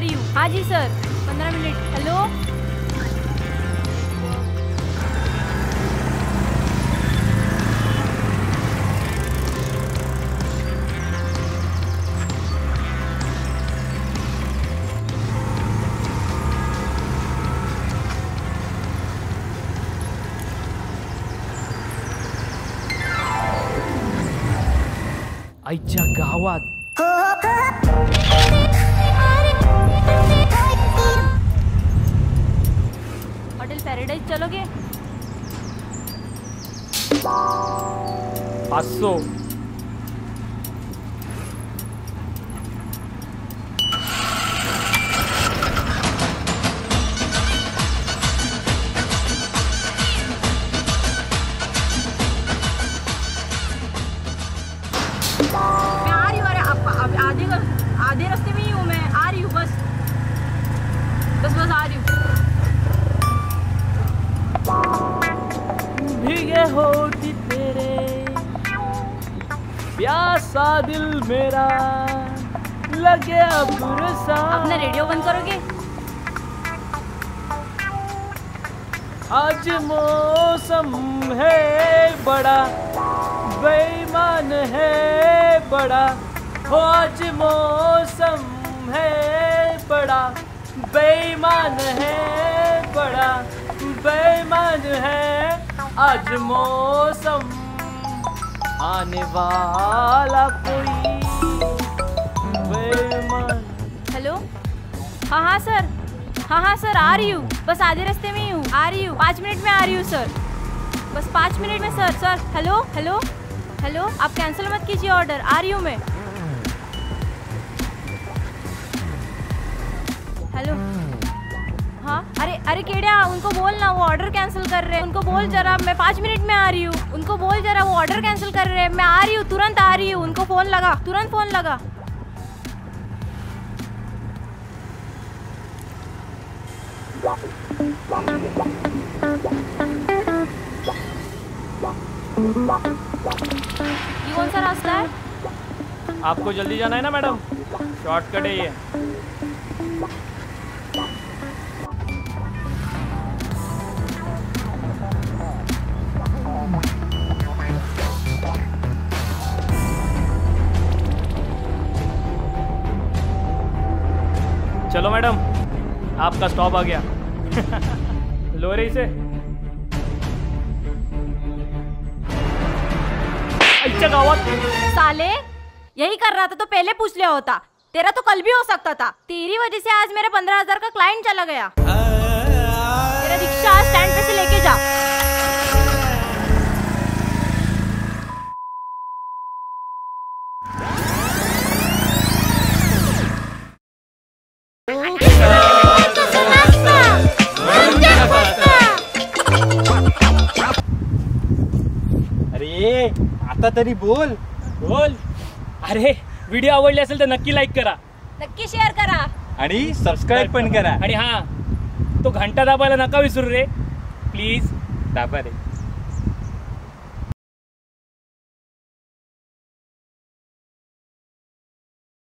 रही हूँ। हाँ जी सर, 15 मिनट। हेलो, आईच्या गावात होटल पैराडाइज चलोगे? 500। आधे रास्ते में ही हूँ मैं, आ रही हूँ। बस आ रही हूँ। भीगे होठ तेरे, प्यासा दिल मेरा, लगे अब सा। अपना रेडियो बंद करोगे? आज मौसम है बड़ा बेईमान है बड़ा, आज मौसम है बड़ा बेईमान है बड़ा बेईमान है। आज मौसम आने वाला कोई बेईमान। हेलो, हाँ सर, हाँ सर आ रही हूँ। बस आधे रास्ते में ही हूँ, आ रही हूँ। 5 मिनट में आ रही हूँ सर, बस 5 मिनट में sir. Sir hello hello hello, आप कैंसिल मत कीजिए ऑर्डर, आ रही हूँ मैं। हेलो, हाँ, अरे अरे केड़ा, उनको बोल ना वो ऑर्डर कैंसिल कर रहे हैं। उनको बोल जरा, मैं 5 मिनट में आ रही हूँ। उनको बोल जरा, वो ऑर्डर कैंसिल कर रहे हैं। मैं आ रही हूँ, तुरंत आ रही हूँ। उनको फ़ोन लगा, तुरंत फ़ोन लगा। ये कौन सा रास्ता है? आपको जल्दी जाना है ना मैडम, शॉर्टकट है ये। चलो मैडम, आपका स्टॉप आ गया। लो रही से अच्छा गावत। साले, यही कर रहा था तो पहले पूछ लिया होता। तेरा तो कल भी हो सकता था, तेरी वजह से आज मेरे 15,000 का क्लाइंट चला गया। तेरा रिक्शा स्टैंड पे से लेके जा। अरे आता तरी बोल बोल। अरे व्हिडिओ आवडले असेल तर नक्की लाईक करा, नक्की शेअर करा आणि सबस्क्राइब पण करा। आणि हा, तो घंटा दाबायला नका विसरू रे, प्लीज दाबा रे।